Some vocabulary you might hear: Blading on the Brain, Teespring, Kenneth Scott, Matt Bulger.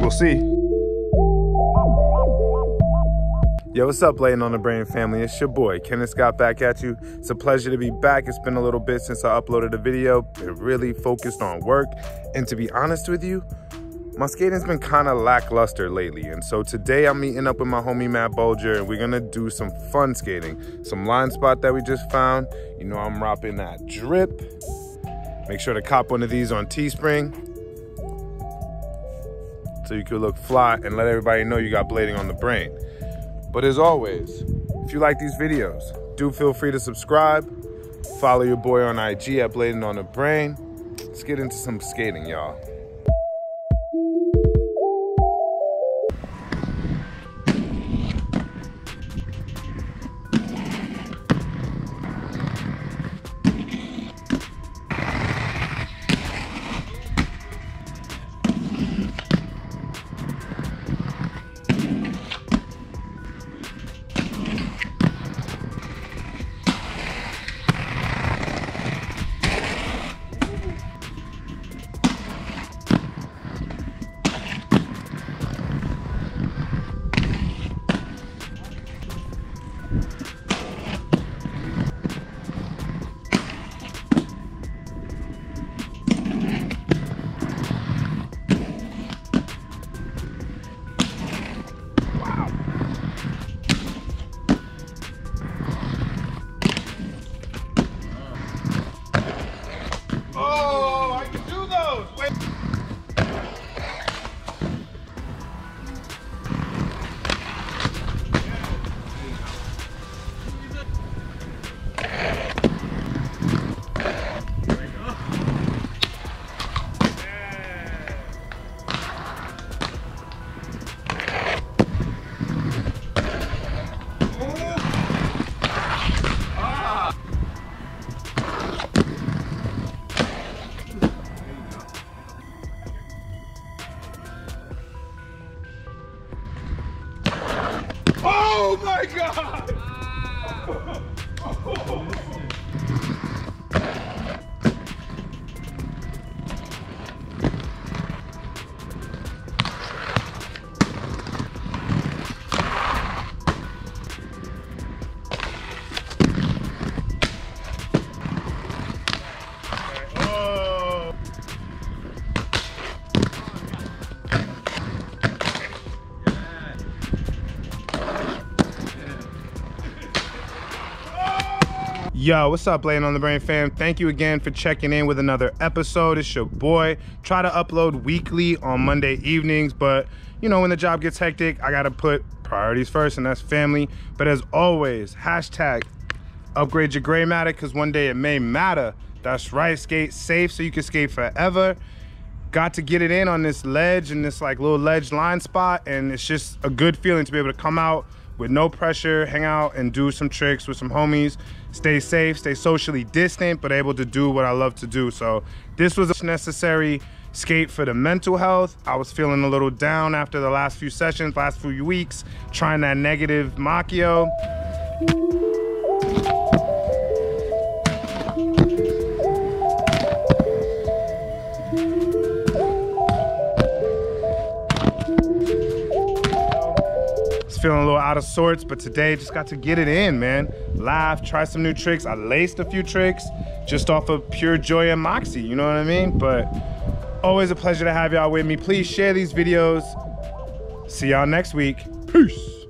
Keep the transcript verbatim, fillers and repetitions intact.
We'll see. Yo, what's up, Blading on the Brain family? It's your boy, Kenneth Scott, back at you. It's a pleasure to be back. It's been a little bit since I uploaded a video. It really focused on work. And to be honest with you, my skating's been kind of lackluster lately, and so today I'm meeting up with my homie Matt Bulger, and we're gonna do some fun skating. Some line spot that we just found. You know I'm ropping that drip. Make sure to cop one of these on Teespring, so you can look fly and let everybody know you got Blading on the Brain. But as always, if you like these videos, do feel free to subscribe. Follow your boy on I G at Blading on the Brain. Let's get into some skating, y'all. Oh my God! Wow. Oh. Yo, what's up, Blading on the Brain fam? Thank you again for checking in with another episode. It's your boy. Try to upload weekly on Monday evenings, but you know, when the job gets hectic, I gotta put priorities first, and that's family. But as always, hashtag upgrade your Graymatic, because one day it may matter. That's right, skate safe so you can skate forever. Got to get it in on this ledge and this like little ledge line spot, and it's just a good feeling to be able to come out with no pressure, hang out and do some tricks with some homies, stay safe, stay socially distant, but able to do what I love to do. So this was a necessary skate for the mental health. I was feeling a little down after the last few sessions, last few weeks, trying that negative Macchio. Feeling a little out of sorts, but today just got to get it in, man. Laugh, try some new tricks. I laced a few tricks just off of pure joy and moxie, you know what I mean? But always a pleasure to have y'all with me. Please share these videos. See y'all next week. Peace.